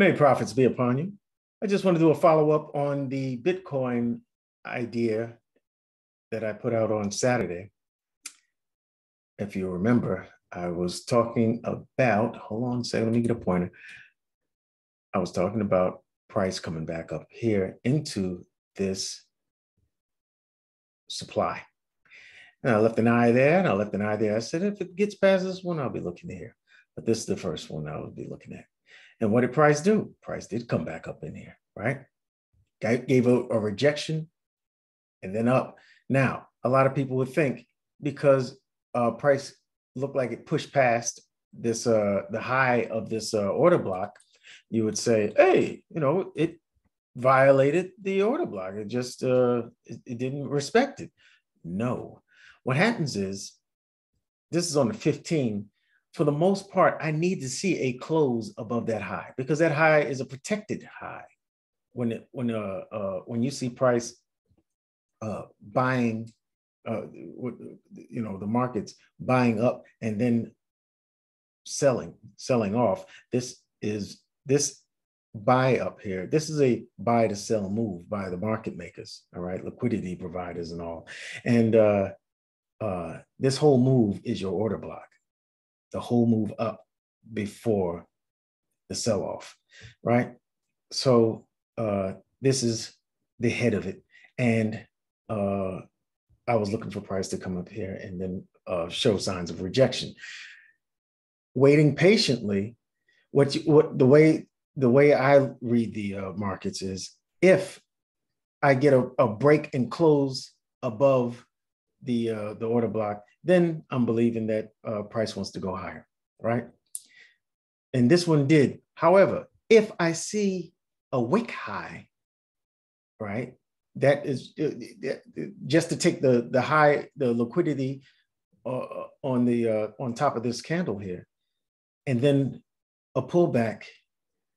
May profits be upon you. I just want to do a follow-up on the Bitcoin idea that I put out on Saturday. If you remember, I was talking about, hold on a second, let me get a pointer. I was talking about price coming back up here into this supply. And I left an eye there, and I left an eye there. I said, if it gets past this one, I'll be looking here. But this is the first one I would be looking at. And what did price do? Price did come back up in here, right? Gave a rejection and then up. Now, a lot of people would think because price looked like it pushed past this the high of this order block, you would say, hey, you know, it violated the order block. It just it didn't respect it. No. What happens is, this is on the 15th, for the most part, I need to see a close above that high because that high is a protected high. When you see price buying, you know, the markets buying up and then selling off. This buy up here. This is a buy to sell move by the market makers. All right, liquidity providers and all. And this whole move is your order block. The whole move up before the sell-off, right? So this is the head of it. And I was looking for price to come up here and then show signs of rejection. Waiting patiently, the way I read the markets is, if I get a break and close above the order block, then I'm believing that price wants to go higher, right? And this one did. However, if I see a wick high, right, that is just to take the liquidity on top of this candle here, and then a pullback,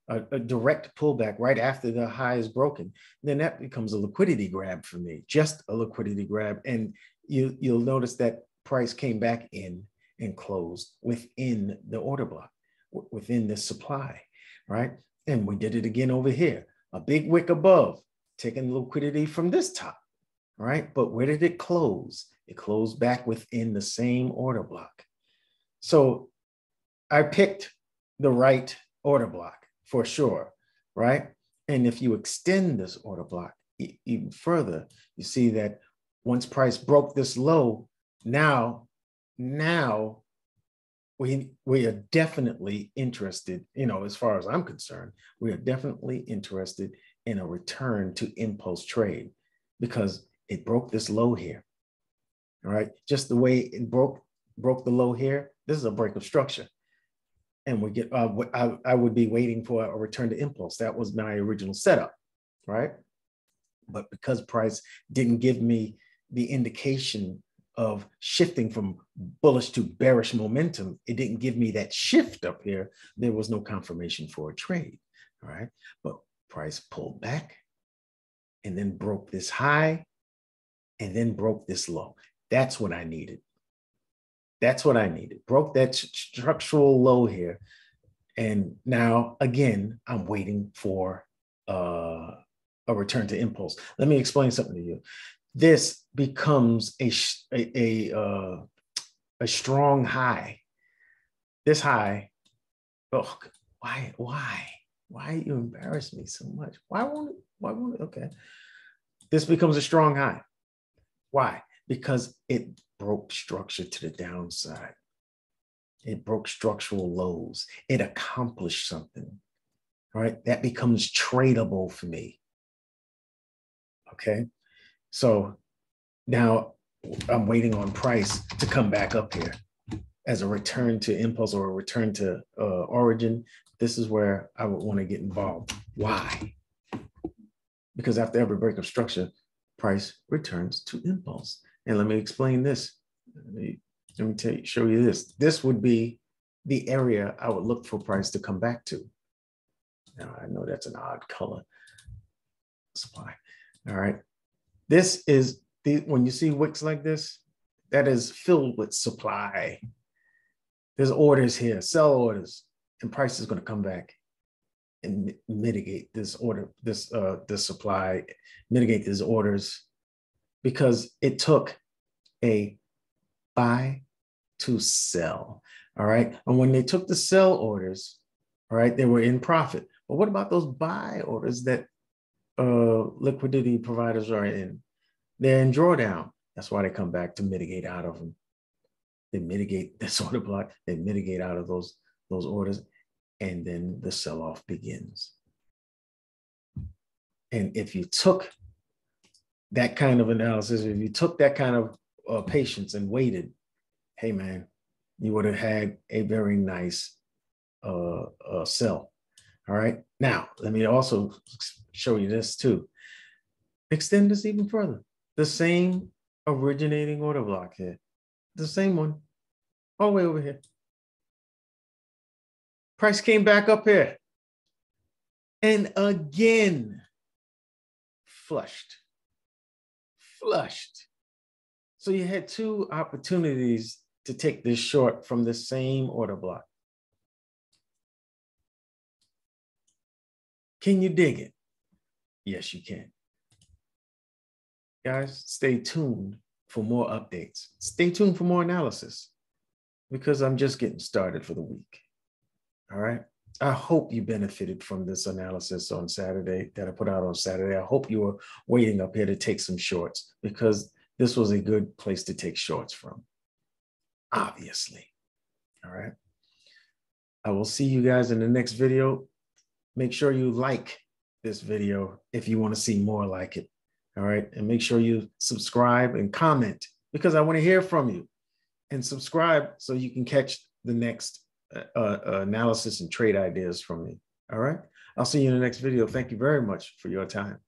a direct pullback right after the high is broken, then that becomes a liquidity grab for me, just a liquidity grab. And you'll notice that price came back in and closed within the order block, within the supply, right? And we did it again over here. A big wick above, taking liquidity from this top, right? But where did it close? It closed back within the same order block. So I picked the right order block for sure, right? And if you extend this order block even further, you see that once price broke this low, now we are definitely interested, you know, as far as I'm concerned, we are definitely interested in a return to impulse trade because it broke this low here, all right? Just the way it broke the low here, this is a break of structure. And we get, I would be waiting for a return to impulse. That was my original setup, right? But because price didn't give me the indication of shifting from bullish to bearish momentum, it didn't give me that shift up here. There was no confirmation for a trade, all right? But price pulled back and then broke this high and then broke this low. That's what I needed. That's what I needed. Broke that structural low here. And now, again, I'm waiting for a return to impulse. Let me explain something to you. This becomes a strong high. This high, oh, why you embarrass me so much? Why won't it? Okay. This becomes a strong high. Why? Because it broke structure to the downside. It broke structural lows. It accomplished something, right? That becomes tradable for me. Okay. So now I'm waiting on price to come back up here as a return to impulse or a return to origin. This is where I would want to get involved. Why? Because after every break of structure, price returns to impulse. And let me explain this. Let me show you this. This would be the area I would look for price to come back to. Now, I know that's an odd color supply. All right. This is when you see wicks like this, that is filled with supply. There's orders here, sell orders, and price is going to come back and mitigate this order, this supply, mitigate these orders, because it took a buy to sell. All right. And when they took the sell orders, all right, they were in profit. But what about those buy orders that liquidity providers are in? They're in drawdown. That's why they come back to mitigate out of them. They mitigate this order block. They mitigate out of those orders. And then the sell-off begins. And if you took that kind of analysis, if you took that kind of patience and waited, hey man, you would have had a very nice sell. All right. Now, let me also show you this too. Extend this even further. The same originating order block here, the same one, all the way over here. Price came back up here and again, flushed. So you had two opportunities to take this short from the same order block. Can you dig it? Yes, you can. Guys, stay tuned for more updates. Stay tuned for more analysis, because I'm just getting started for the week. All right. I hope you benefited from this analysis on Saturday that I put out on Saturday. I hope you were waiting up here to take some shorts, because this was a good place to take shorts from, obviously. All right. I will see you guys in the next video. Make sure you like this video if you want to see more like it. All right. And make sure you subscribe and comment, because I want to hear from you. And subscribe so you can catch the next analysis and trade ideas from me. All right. I'll see you in the next video. Thank you very much for your time.